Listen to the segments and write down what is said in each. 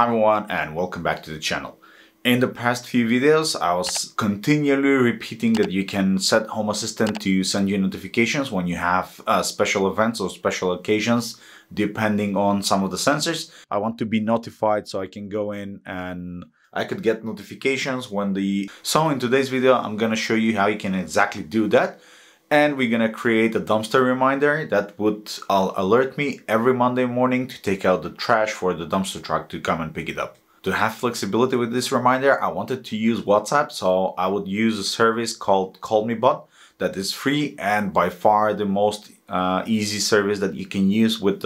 Hi everyone and welcome back to the channel. In the past few videos I was continually repeating that you can set Home Assistant to send you notifications when you have special events or special occasions depending on some of the sensors. I want to be notified so I can go in and I could get notifications when So in today's video I'm gonna show you how you can exactly do that. And we're gonna create a dumpster reminder that would alert me every Monday morning to take out the trash for the dumpster truck to come and pick it up. To have flexibility with this reminder, I wanted to use WhatsApp, so I would use a service called CallMeBot that is free and by far the most easy service that you can use with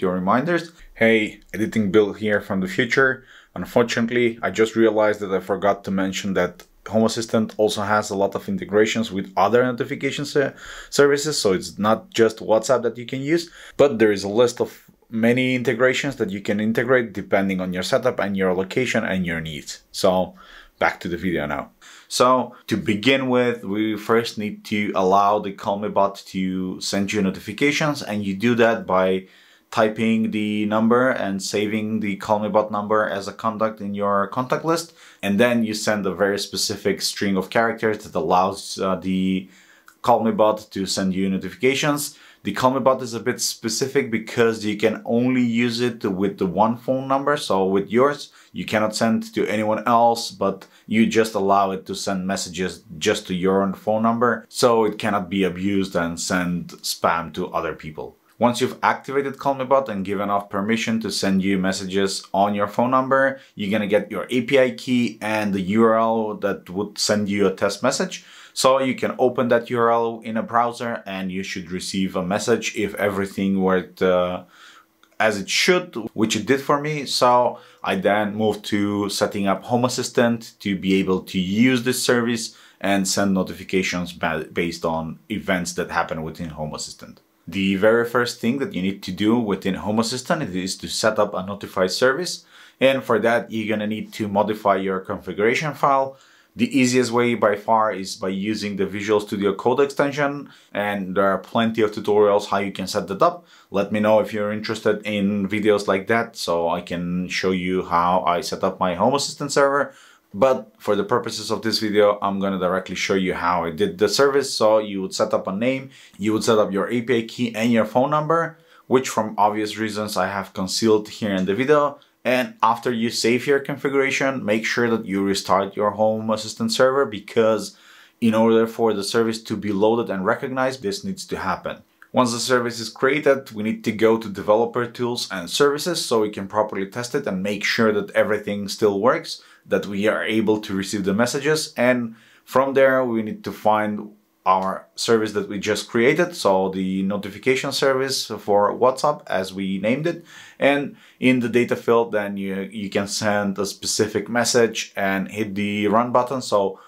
your reminders. Hey, editing Bill here from the future. Unfortunately, I just realized that I forgot to mention that Home Assistant also has a lot of integrations with other notification services, so it's not just WhatsApp that you can use, but there is a list of many integrations that you can integrate depending on your setup and your location and your needs. So back to the video now. So to begin with, we first need to allow the CallMeBot to send you notifications, and you do that by typing the number and saving the CallMeBot number as a contact in your contact list, and then you send a very specific string of characters that allows the CallMeBot to send you notifications. The CallMeBot is a bit specific because you can only use it with the one phone number, so with yours you cannot send to anyone else, but you just allow it to send messages just to your own phone number, so it cannot be abused and send spam to other people. Once you've activated CallMeBot and given off permission to send you messages on your phone number, you're gonna get your API key and the URL that would send you a test message. So you can open that URL in a browser and you should receive a message if everything worked as it should, which it did for me. So I then moved to setting up Home Assistant to be able to use this service and send notifications based on events that happen within Home Assistant. The very first thing that you need to do within Home Assistant is to set up a notify service, and for that you're gonna need to modify your configuration file. The easiest way by far is by using the Visual Studio Code extension, and there are plenty of tutorials how you can set that up. Let me know if you're interested in videos like that so I can show you how I set up my Home Assistant server. But for the purposes of this video, I'm gonna directly show you how I did the service. So you would set up a name, you would set up your API key and your phone number, which from obvious reasons I have concealed here in the video. And after you save your configuration, make sure that you restart your Home Assistant server, because in order for the service to be loaded and recognized, this needs to happen. Once the service is created, we need to go to Developer Tools and Services so we can properly test it and make sure that everything still works, that we are able to receive the messages. And from there, we need to find our service that we just created, so the notification service for WhatsApp as we named it. And in the data field, then you can send a specific message and hit the run button. So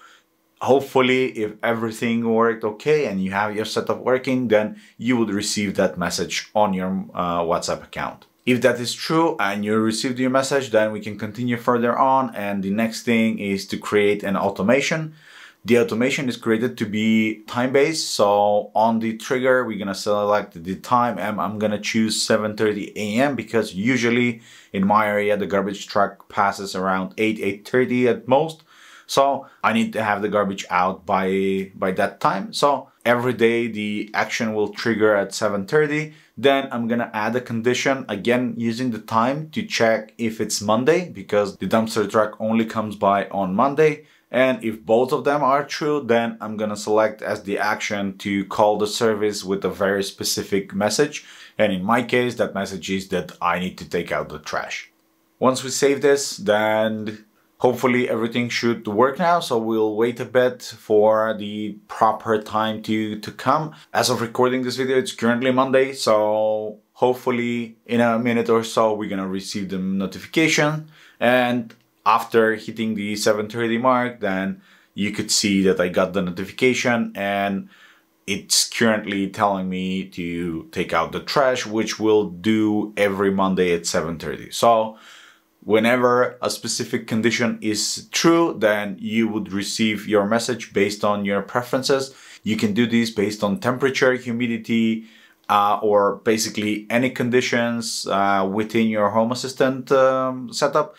hopefully, if everything worked okay and you have your setup working, then you would receive that message on your WhatsApp account. If that is true and you received your message, then we can continue further on, and the next thing is to create an automation. The automation is created to be time-based, so on the trigger we're gonna select the time, and I'm gonna choose 7:30 a.m. because usually in my area the garbage truck passes around 8:30 at most. So I need to have the garbage out by that time. So every day the action will trigger at 7:30. Then I'm gonna add a condition, again using the time, to check if it's Monday, because the dumpster truck only comes by on Monday. And if both of them are true, then I'm gonna select as the action to call the service with a very specific message. And in my case, that message is that I need to take out the trash. Once we save this, then hopefully everything should work now, so we'll wait a bit for the proper time to come. As of recording this video, it's currently Monday, so hopefully in a minute or so we're gonna receive the notification, and after hitting the 7:30 mark, then you could see that I got the notification and it's currently telling me to take out the trash, which we'll do every Monday at 7:30. So whenever a specific condition is true, then you would receive your message based on your preferences. You can do this based on temperature, humidity, or basically any conditions within your Home Assistant setup.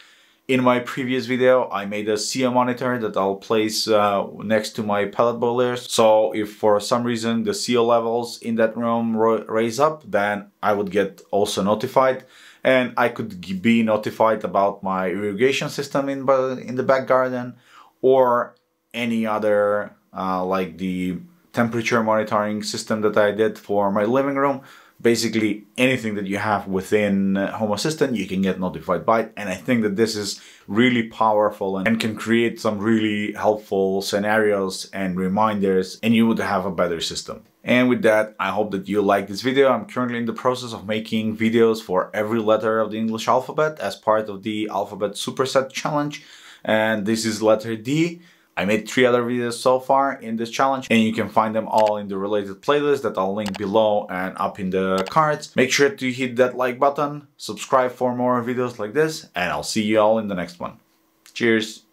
In my previous video, I made a SIA monitor that I'll place next to my pellet boilers. So if for some reason the SIA levels in that room raise up, then I would get also notified. And I could be notified about my irrigation system in the back garden, or any other like the temperature monitoring system that I did for my living room. Basically anything that you have within Home Assistant, you can get notified by it. And I think that this is really powerful and can create some really helpful scenarios and reminders, and you would have a better system. And with that, I hope that you like this video. I'm currently in the process of making videos for every letter of the English alphabet as part of the alphabet superset challenge. And this is letter D. I made 3 other videos so far in this challenge, and you can find them all in the related playlist that I'll link below and up in the cards. Make sure to hit that like button, subscribe for more videos like this, and I'll see you all in the next one. Cheers!